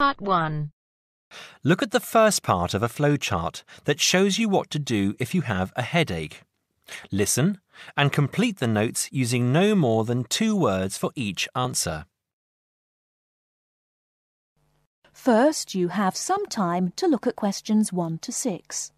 Part 1. Look at the first part of a flowchart that shows you what to do if you have a headache. Listen and complete the notes using no more than 2 words for each answer. First, you have some time to look at questions 1 to 6.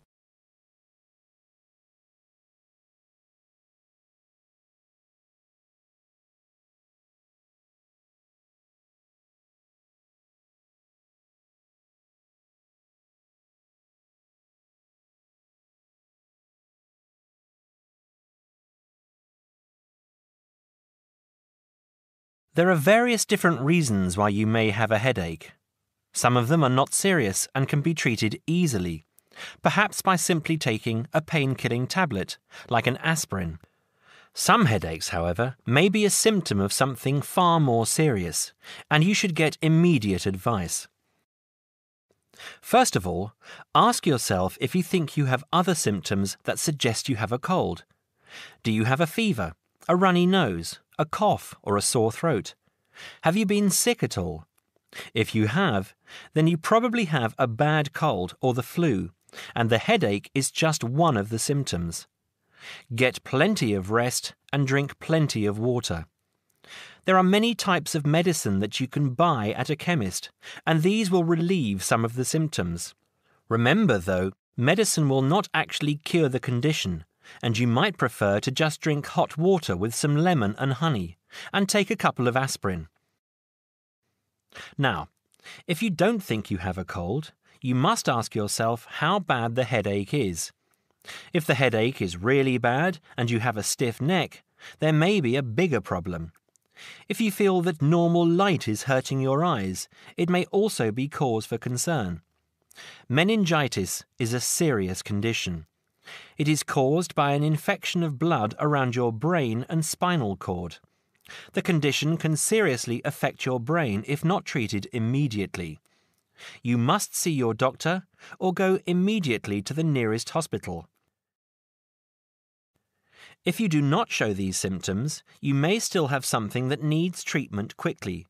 There are various different reasons why you may have a headache. Some of them are not serious and can be treated easily, perhaps by simply taking a pain-killing tablet, like an aspirin. Some headaches, however, may be a symptom of something far more serious, and you should get immediate advice. First of all, ask yourself if you think you have other symptoms that suggest you have a cold. Do you have a fever, a runny nose, a cough or a sore throat? Have you been sick at all? If you have, then you probably have a bad cold or the flu, and the headache is just one of the symptoms. Get plenty of rest and drink plenty of water. There are many types of medicine that you can buy at a chemist, and these will relieve some of the symptoms. Remember, though, medicine will not actually cure the condition, and you might prefer to just drink hot water with some lemon and honey, and take a couple of aspirin. Now, if you don't think you have a cold, you must ask yourself how bad the headache is. If the headache is really bad and you have a stiff neck, there may be a bigger problem. If you feel that normal light is hurting your eyes, it may also be cause for concern. Meningitis is a serious condition. It is caused by an infection of blood around your brain and spinal cord. The condition can seriously affect your brain if not treated immediately. You must see your doctor or go immediately to the nearest hospital. If you do not show these symptoms, you may still have something that needs treatment quickly.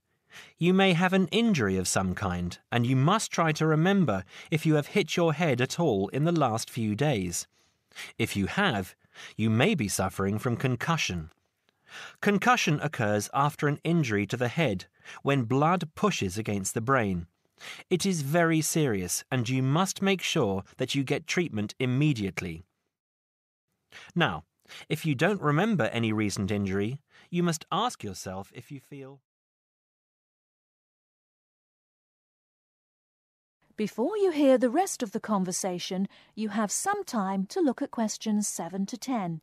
You may have an injury of some kind, and you must try to remember if you have hit your head at all in the last few days. If you have, you may be suffering from concussion. Concussion occurs after an injury to the head, when blood pushes against the brain. It is very serious, and you must make sure that you get treatment immediately. Now, if you don't remember any recent injury, you must ask yourself if you feel... Before you hear the rest of the conversation, you have some time to look at questions 7 to 10.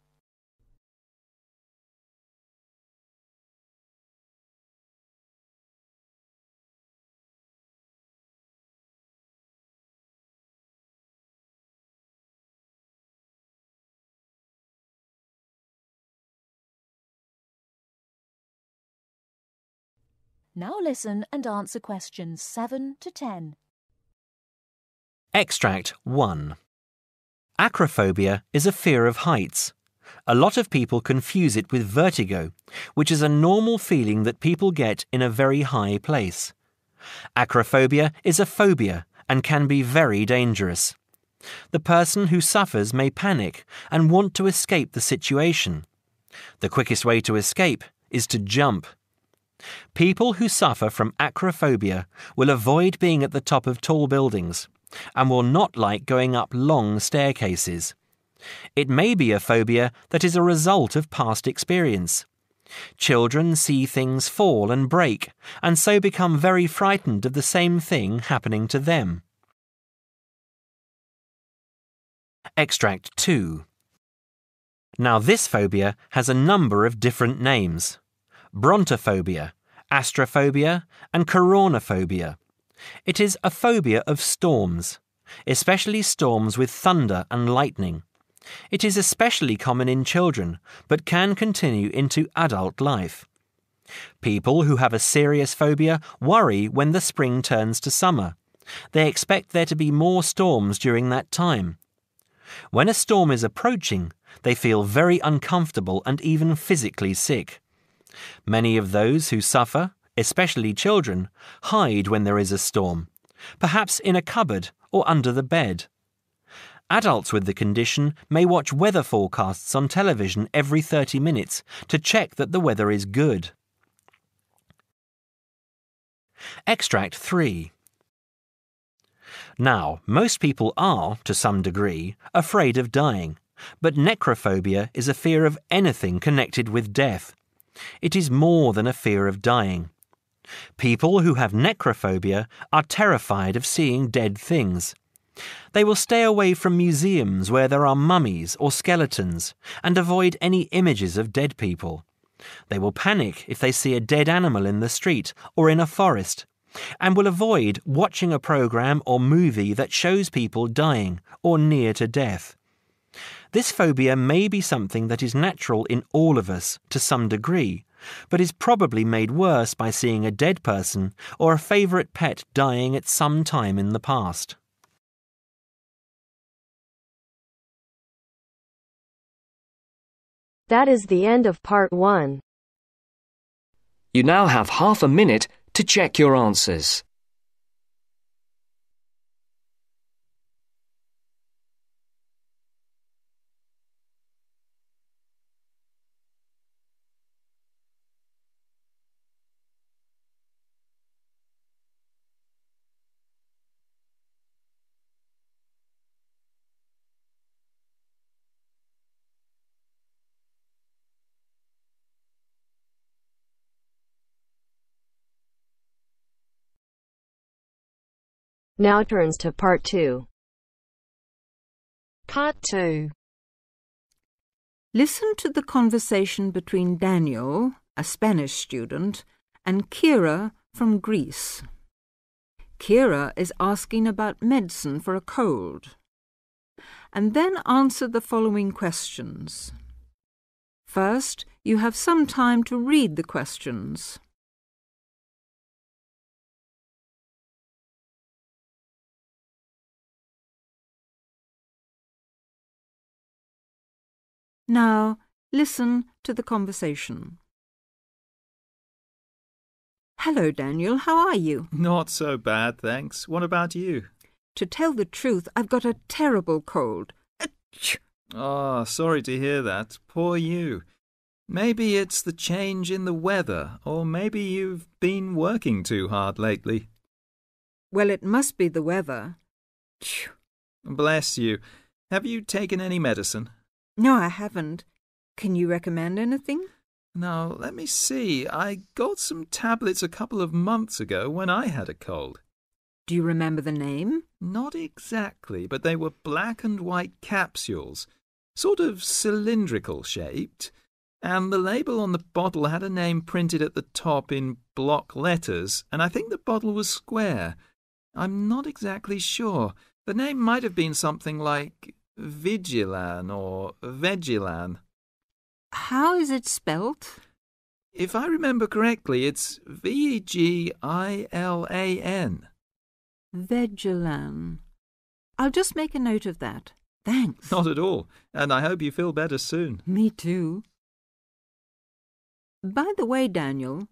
Now listen and answer questions 7 to 10. Extract 1. Acrophobia is a fear of heights. A lot of people confuse it with vertigo, which is a normal feeling that people get in a very high place. Acrophobia is a phobia and can be very dangerous. The person who suffers may panic and want to escape the situation. The quickest way to escape is to jump. People who suffer from acrophobia will avoid being at the top of tall buildings and will not like going up long staircases. It may be a phobia that is a result of past experience. Children see things fall and break, and so become very frightened of the same thing happening to them. Extract 2. Now this phobia has a number of different names: brontophobia, astrophobia, and coronaphobia. It is a phobia of storms, especially storms with thunder and lightning. It is especially common in children, but can continue into adult life. People who have a serious phobia worry when the spring turns to summer. They expect there to be more storms during that time. When a storm is approaching, they feel very uncomfortable and even physically sick. Many of those who suffer, especially children, hide when there is a storm, perhaps in a cupboard or under the bed. Adults with the condition may watch weather forecasts on television every 30 minutes to check that the weather is good. Extract 3. Now, most people are, to some degree, afraid of dying, but necrophobia is a fear of anything connected with death. It is more than a fear of dying. People who have necrophobia are terrified of seeing dead things. They will stay away from museums where there are mummies or skeletons and avoid any images of dead people. They will panic if they see a dead animal in the street or in a forest, and will avoid watching a program or movie that shows people dying or near to death. This phobia may be something that is natural in all of us to some degree, but is probably made worse by seeing a dead person or a favourite pet dying at some time in the past. That is the end of part 1. You now have half a minute to check your answers. Now turns to part 2. Part 2. Listen to the conversation between Daniel, a Spanish student, and Kira from Greece. Kira is asking about medicine for a cold. And then answer the following questions. First, you have some time to read the questions. Now, listen to the conversation. Hello, Daniel. How are you? Not so bad, thanks. What about you? To tell the truth, I've got a terrible cold. Achoo! Ah, sorry to hear that. Poor you. Maybe it's the change in the weather, or maybe you've been working too hard lately. Well, it must be the weather. Achoo! Bless you. Have you taken any medicine? No, I haven't. Can you recommend anything? Now, let me see. I got some tablets a couple of months ago when I had a cold. Do you remember the name? Not exactly, but they were black and white capsules, sort of cylindrical shaped, and the label on the bottle had a name printed at the top in block letters, and I think the bottle was square. I'm not exactly sure. The name might have been something like Vigilan or Vegilan. How is it spelt? If I remember correctly, it's V-E-G-I-L-A-N. Vegilan. I'll just make a note of that. Thanks. Not at all, and I hope you feel better soon. Me too. By the way, Daniel,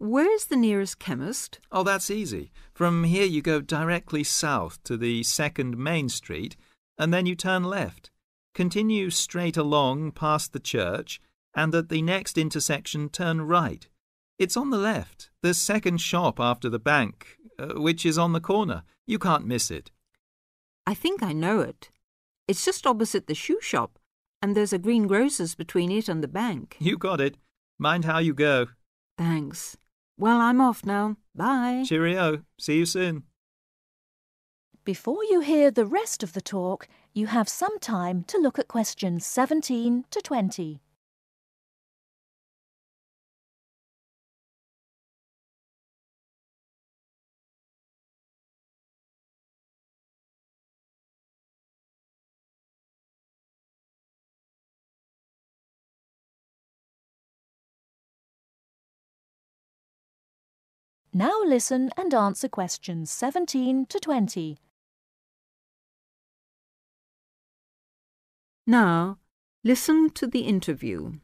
where's the nearest chemist? Oh, that's easy. From here you go directly south to the 2nd Main Street, and then you turn left. Continue straight along past the church, and at the next intersection turn right. It's on the left, the second shop after the bank, which is on the corner. You can't miss it. I think I know it. It's just opposite the shoe shop, and there's a greengrocer's between it and the bank. You got it. Mind how you go. Thanks. Well, I'm off now. Bye. Cheerio. See you soon. Before you hear the rest of the talk, you have some time to look at questions 17 to 20. Now listen and answer questions 17 to 20. Now, listen to the interview.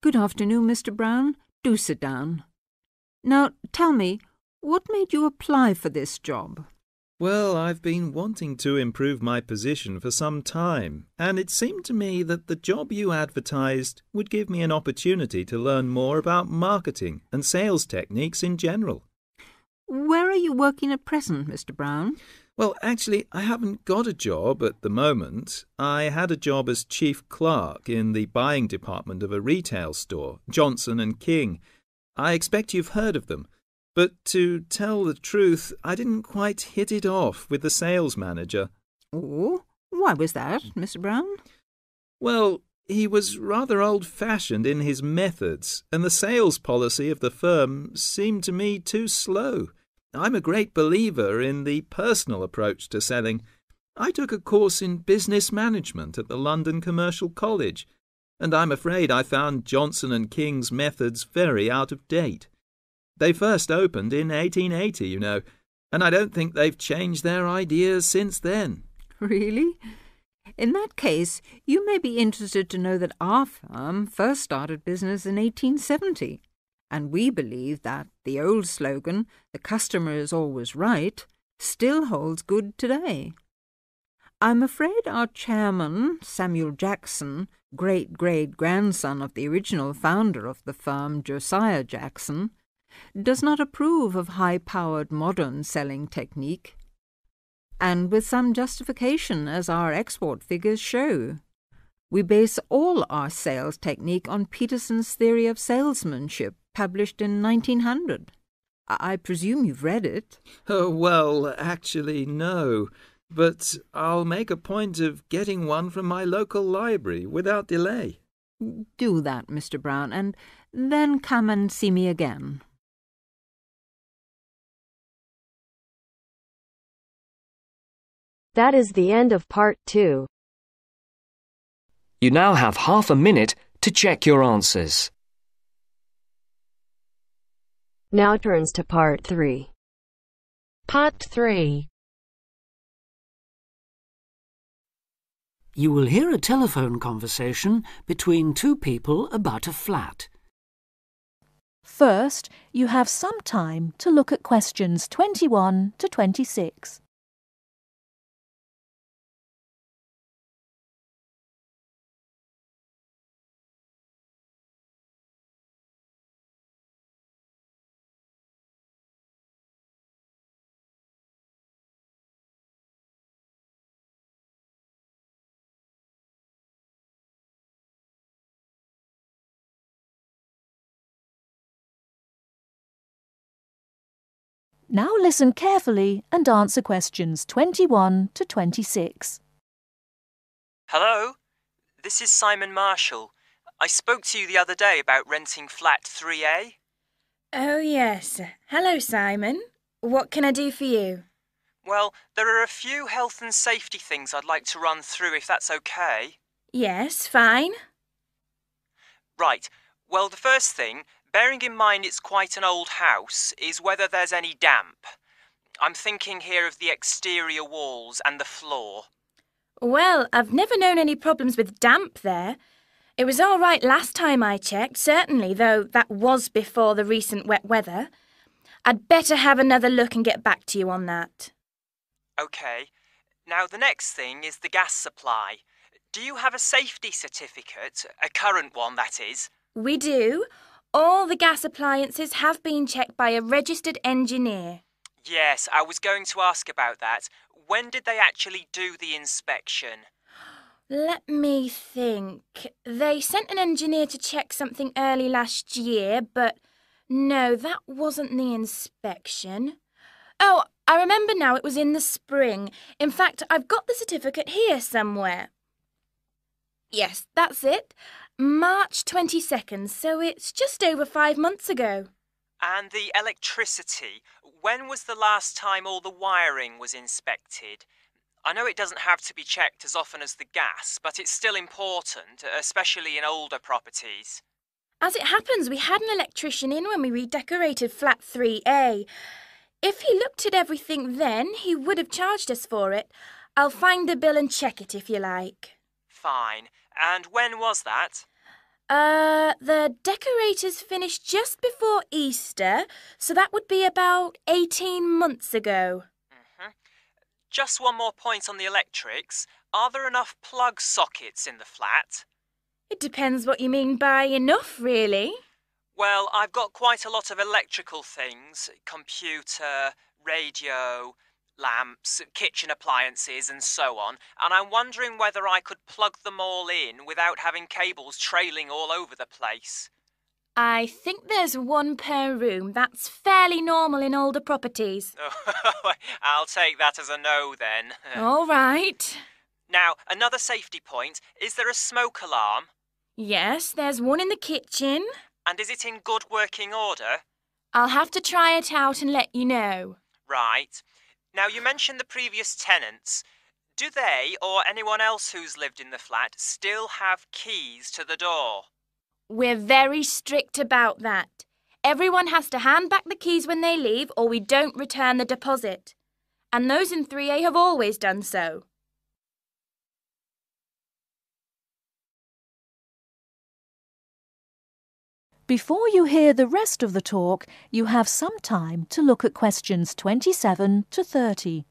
Good afternoon, Mr. Brown. Do sit down. Now, tell me, What made you apply for this job? Well, I've been wanting to improve my position for some time, and it seemed to me that the job you advertised would give me an opportunity to learn more about marketing and sales techniques in general. Where are you working at present, Mr. Brown? Well, actually, I haven't got a job at the moment. I had a job as chief clerk in the buying department of a retail store, Johnson & King. I expect you've heard of them. But to tell the truth, I didn't quite hit it off with the sales manager. Oh, why was that, Mr. Brown? Well, he was rather old-fashioned in his methods, and the sales policy of the firm seemed to me too slow. I'm a great believer in the personal approach to selling. I took a course in business management at the London Commercial College, and I'm afraid I found Johnson & King's methods very out of date. They first opened in 1880, you know, and I don't think they've changed their ideas since then. Really? In that case, you may be interested to know that our firm first started business in 1870. And we believe that the old slogan, the customer is always right, still holds good today. I'm afraid our chairman, Samuel Jackson, great-great-grandson of the original founder of the firm, Josiah Jackson, does not approve of high-powered modern selling technique, and with some justification, as our export figures show. We base all our sales technique on Peterson's theory of salesmanship, published in 1900. I presume you've read it. Oh, well, actually, no. But I'll make a point of getting one from my local library without delay. Do that, Mr. Brown, and then come and see me again. That is the end of part 2. You now have half a minute to check your answers. Now turns to part 3. Part 3. You will hear a telephone conversation between two people about a flat. First, you have some time to look at questions 21 to 26. Now listen carefully and answer questions 21 to 26. Hello, this is Simon Marshall. I spoke to you the other day about renting flat 3A. Oh yes. Hello Simon. What can I do for you? Well, there are a few health and safety things I'd like to run through if that's okay. Yes, fine. Right. Well, the first thing, bearing in mind it's quite an old house, is whether there's any damp. I'm thinking here of the exterior walls and the floor. Well, I've never known any problems with damp there. It was all right last time I checked, certainly, though that was before the recent wet weather. I'd better have another look and get back to you on that. OK. Now, the next thing is the gas supply. Do you have a safety certificate? A current one, that is. We do. All the gas appliances have been checked by a registered engineer. Yes, I was going to ask about that. When did they actually do the inspection? Let me think. They sent an engineer to check something early last year, but no, that wasn't the inspection. Oh, I remember now, it was in the spring. In fact, I've got the certificate here somewhere. Yes, that's it. March 22nd, so it's just over 5 months ago. And the electricity. When was the last time all the wiring was inspected? I know it doesn't have to be checked as often as the gas, but it's still important, especially in older properties. As it happens, we had an electrician in when we redecorated flat 3A. If he looked at everything then, he would have charged us for it. I'll find the bill and check it if you like. Fine. And when was that? The decorators finished just before Easter, so that would be about 18 months ago. Mm-hmm. Just one more point on the electrics. Are there enough plug sockets in the flat? It depends what you mean by enough, really. Well, I've got quite a lot of electrical things. Computer, radio, lamps, kitchen appliances and so on, and I'm wondering whether I could plug them all in without having cables trailing all over the place. I think there's one per room. That's fairly normal in older properties. I'll take that as a no then. All right. Now, another safety point. Is there a smoke alarm? Yes, there's one in the kitchen. And is it in good working order? I'll have to try it out and let you know. Right. Now, you mentioned the previous tenants. Do they, or anyone else who's lived in the flat, still have keys to the door? We're very strict about that. Everyone has to hand back the keys when they leave, or we don't return the deposit. And those in 3A have always done so. Before you hear the rest of the talk, you have some time to look at questions 27 to 30.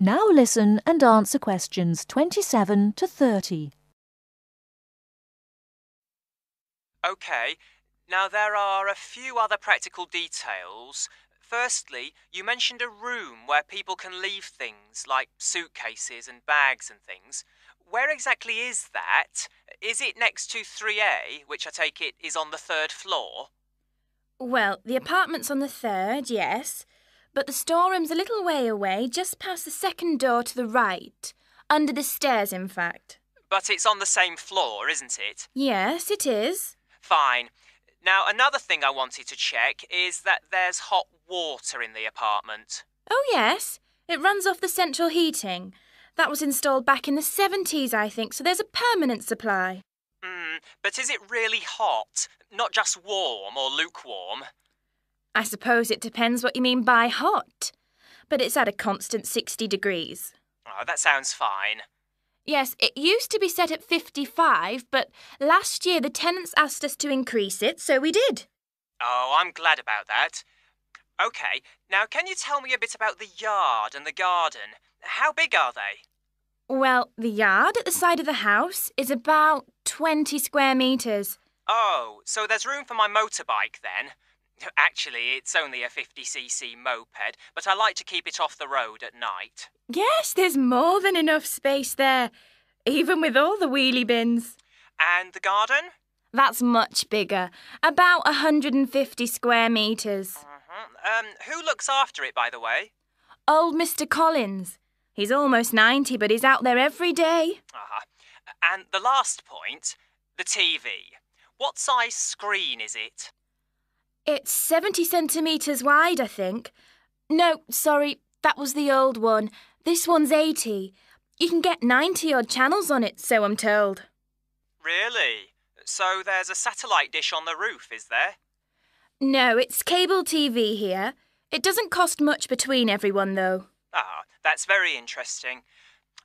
Now listen and answer questions 27 to 30. OK, now there are a few other practical details. Firstly, you mentioned a room where people can leave things, like suitcases and bags and things. Where exactly is that? Is it next to 3A, which I take it is on the third floor? Well, the apartment's on the third, yes, but the storeroom's a little way away, just past the second door to the right, under the stairs, in fact. But it's on the same floor, isn't it? Yes, it is. Fine. Now, another thing I wanted to check is that there's hot water in the apartment. Oh, yes. It runs off the central heating. That was installed back in the 70s, I think, so there's a permanent supply. But is it really hot? Not just warm or lukewarm? I suppose it depends what you mean by hot. But it's at a constant 60 degrees. Oh, that sounds fine. Yes, it used to be set at 55, but last year the tenants asked us to increase it, so we did. Oh, I'm glad about that. OK, now can you tell me a bit about the yard and the garden? How big are they? Well, the yard at the side of the house is about 20 square metres. Oh, so there's room for my motorbike then. Actually, it's only a 50cc moped, but I like to keep it off the road at night. Yes, there's more than enough space there, even with all the wheelie bins. And the garden? That's much bigger, about 150 square metres. Who looks after it, by the way? Old Mr. Collins. He's almost 90, but he's out there every day. And the last point, the TV. What size screen is it? It's 70 centimetres wide, I think. No, sorry, that was the old one. This one's 80. You can get 90-odd channels on it, so I'm told. Really? So there's a satellite dish on the roof, is there? No, it's cable TV here. It doesn't cost much between everyone, though. Ah, that's very interesting.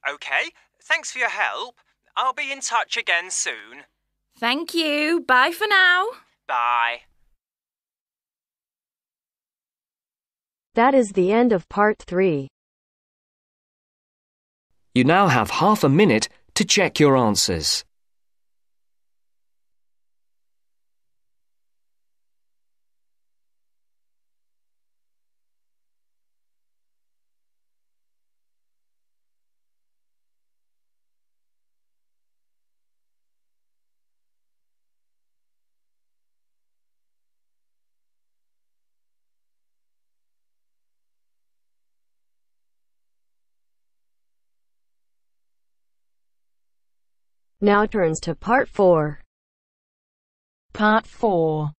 OK, thanks for your help. I'll be in touch again soon. Thank you. Bye for now. Bye. That is the end of Part 3. You now have half a minute to check your answers. Now turns to Part 4. Part 4.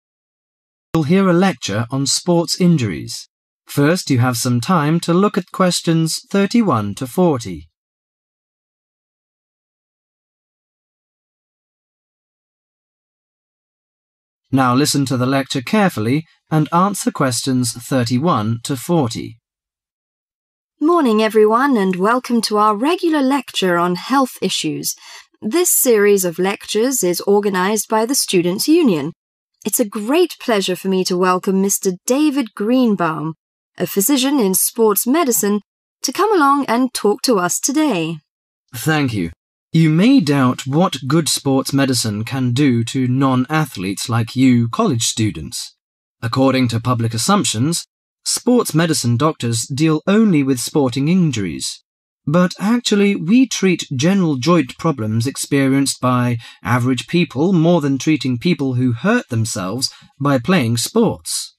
You'll hear a lecture on sports injuries. First, you have some time to look at questions 31 to 40. Now listen to the lecture carefully and answer questions 31 to 40. Morning everyone and welcome to our regular lecture on health issues. This series of lectures is organised by the Students' Union. It's a great pleasure for me to welcome Mr. David Greenbaum, a physician in sports medicine, to come along and talk to us today. Thank you. You may doubt what good sports medicine can do to non-athletes like you college students. According to public assumptions, sports medicine doctors deal only with sporting injuries. But actually, we treat general joint problems experienced by average people more than treating people who hurt themselves by playing sports.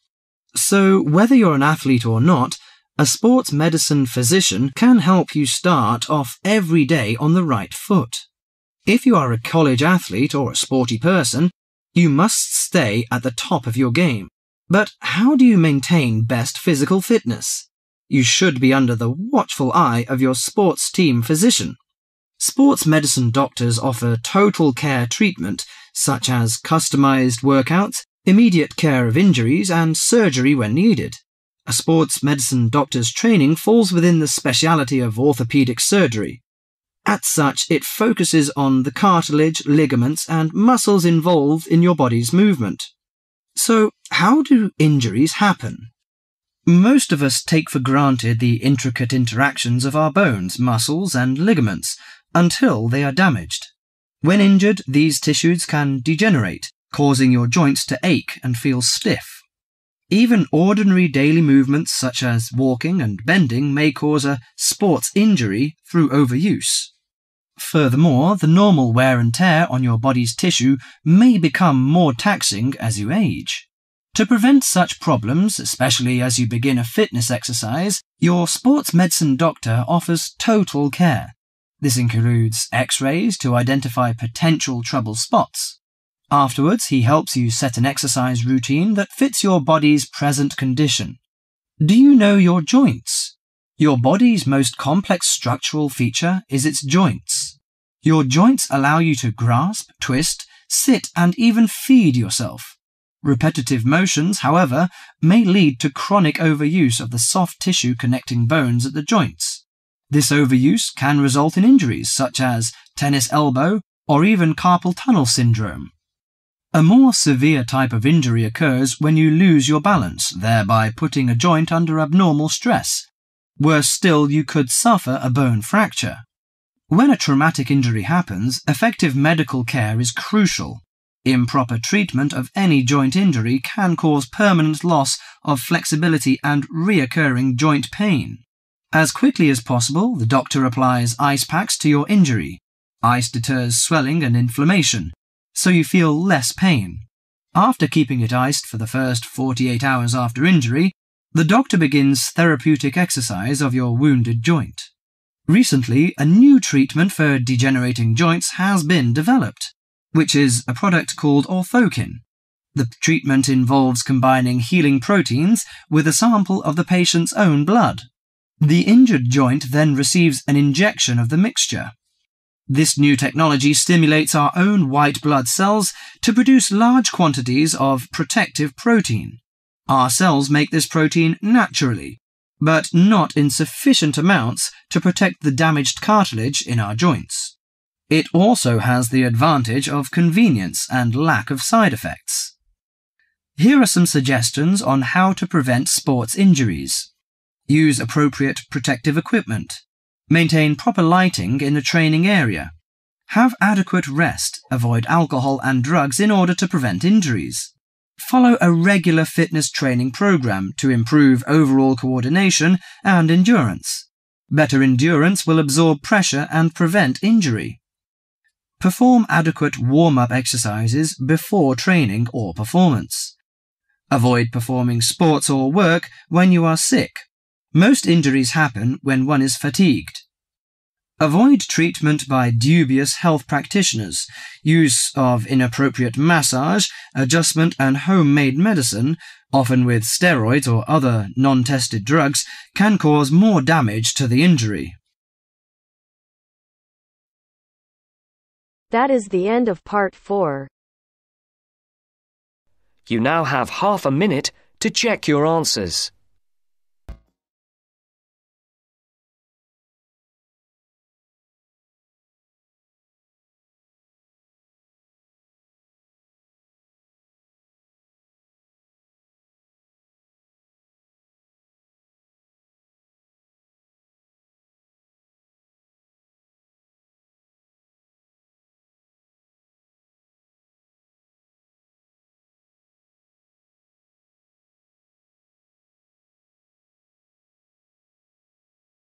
So, whether you're an athlete or not, a sports medicine physician can help you start off every day on the right foot. If you are a college athlete or a sporty person, you must stay at the top of your game. But how do you maintain best physical fitness? You should be under the watchful eye of your sports team physician. Sports medicine doctors offer total care treatment, such as customized workouts, immediate care of injuries, and surgery when needed. A sports medicine doctor's training falls within the speciality of orthopedic surgery. As such, it focuses on the cartilage, ligaments, and muscles involved in your body's movement. So, how do injuries happen? Most of us take for granted the intricate interactions of our bones, muscles, and ligaments until they are damaged. When injured, these tissues can degenerate, causing your joints to ache and feel stiff. Even ordinary daily movements such as walking and bending may cause a sports injury through overuse. Furthermore, the normal wear and tear on your body's tissue may become more taxing as you age. To prevent such problems, especially as you begin a fitness exercise, your sports medicine doctor offers total care. This includes x-rays to identify potential trouble spots. Afterwards, he helps you set an exercise routine that fits your body's present condition. Do you know your joints? Your body's most complex structural feature is its joints. Your joints allow you to grasp, twist, sit, and even feed yourself. Repetitive motions, however, may lead to chronic overuse of the soft tissue connecting bones at the joints. This overuse can result in injuries such as tennis elbow or even carpal tunnel syndrome. A more severe type of injury occurs when you lose your balance, thereby putting a joint under abnormal stress. Worse still, you could suffer a bone fracture. When a traumatic injury happens, effective medical care is crucial. Improper treatment of any joint injury can cause permanent loss of flexibility and reoccurring joint pain. As quickly as possible, the doctor applies ice packs to your injury. Ice deters swelling and inflammation, so you feel less pain. After keeping it iced for the first 48 hours after injury, the doctor begins therapeutic exercise of your wounded joint. Recently, a new treatment for degenerating joints has been developed, which is a product called Orthokin. The treatment involves combining healing proteins with a sample of the patient's own blood. The injured joint then receives an injection of the mixture. This new technology stimulates our own white blood cells to produce large quantities of protective protein. Our cells make this protein naturally, but not in sufficient amounts to protect the damaged cartilage in our joints. It also has the advantage of convenience and lack of side effects. Here are some suggestions on how to prevent sports injuries. Use appropriate protective equipment. Maintain proper lighting in the training area. Have adequate rest. Avoid alcohol and drugs in order to prevent injuries. Follow a regular fitness training program to improve overall coordination and endurance. Better endurance will absorb pressure and prevent injury. Perform adequate warm-up exercises before training or performance. Avoid performing sports or work when you are sick. Most injuries happen when one is fatigued. Avoid treatment by dubious health practitioners. Use of inappropriate massage, adjustment and homemade medicine, often with steroids or other non-tested drugs, can cause more damage to the injury. That is the end of part 4. You now have half a minute to check your answers.